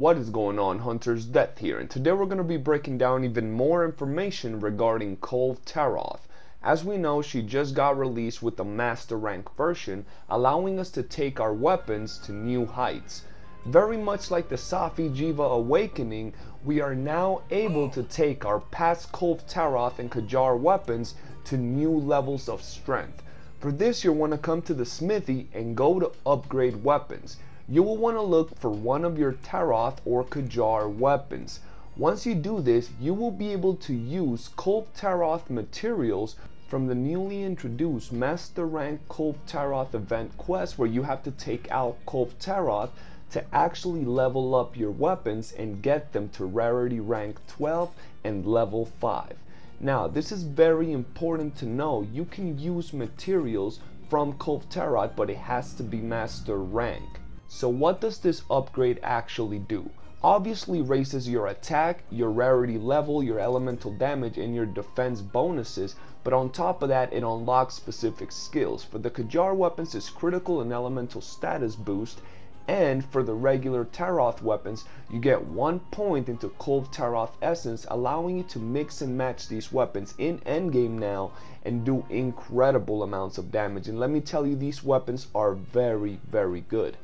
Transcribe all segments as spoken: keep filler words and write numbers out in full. What is going on, Hunter's Death here, and today we're going to be breaking down even more information regarding Kulve Taroth. As we know, she just got released with the Master Rank version, allowing us to take our weapons to new heights. Very much like the Safi Jiva Awakening, we are now able to take our past Kulve Taroth and Kjárr weapons to new levels of strength. For this, you'll want to come to the smithy and go to upgrade weapons. You will want to look for one of your Taroth or Kjárr weapons. Once you do this, you will be able to use Kulve Taroth materials from the newly introduced Master Rank Kulve Taroth event quest, where you have to take out Kulve Taroth to actually level up your weapons and get them to rarity rank twelve and level five. Now, this is very important to know. You can use materials from Kulve Taroth, but it has to be Master Rank. So what does this upgrade actually do? Obviously raises your attack, your rarity level, your elemental damage, and your defense bonuses, but on top of that, it unlocks specific skills. For the Kjárr weapons, it's critical and elemental status boost, and for the regular Taroth weapons, you get one point into Kulve Taroth Essence, allowing you to mix and match these weapons in endgame now and do incredible amounts of damage. And let me tell you, these weapons are very, very good.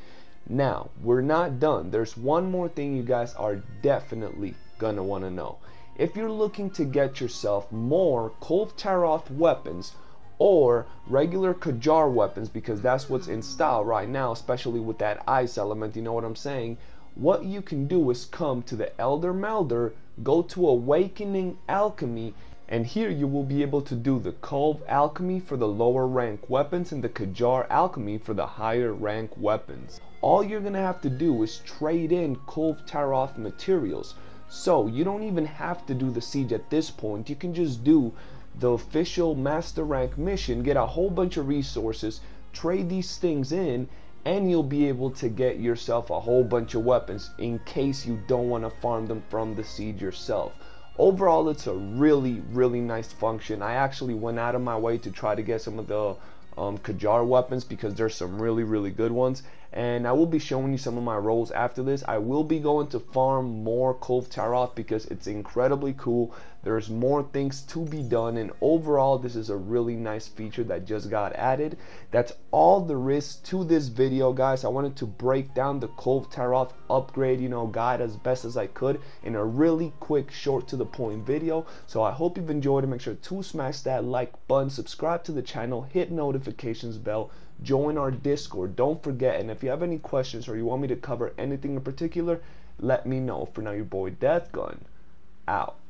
Now, we're not done. There's one more thing you guys are definitely gonna want to know. If you're looking to get yourself more Kulve Taroth weapons or regular Kjárr weapons, because that's what's in style right now, especially with that ice element, you know what I'm saying? What you can do is come to the Elder Melder, go to Awakening Alchemy, and here you will be able to do the Kulve Alchemy for the lower rank weapons and the Kjárr Alchemy for the higher rank weapons. All you're gonna have to do is trade in Kulve Taroth materials. So you don't even have to do the siege at this point. You can just do the official Master Rank mission, get a whole bunch of resources, trade these things in, and you'll be able to get yourself a whole bunch of weapons in case you don't want to farm them from the siege yourself. Overall, it's a really, really nice function. I actually went out of my way to try to get some of the Um, Kjárr weapons, because there's some really really good ones, and I will be showing you some of my rolls after this. I will be going to farm more Kulve Taroth because it's incredibly cool. There's more things to be done, and overall this is a really nice feature that just got added. That's all there is to this video, guys. I wanted to break down the Kulve Taroth upgrade, you know, guide as best as I could in a really quick, short to the point video. So I hope you've enjoyed it. Make sure to smash that like button, subscribe to the channel, hit notifications notifications bell, join our Discord, don't forget. And if you have any questions or you want me to cover anything in particular, let me know. For now, your boy Deathgun out.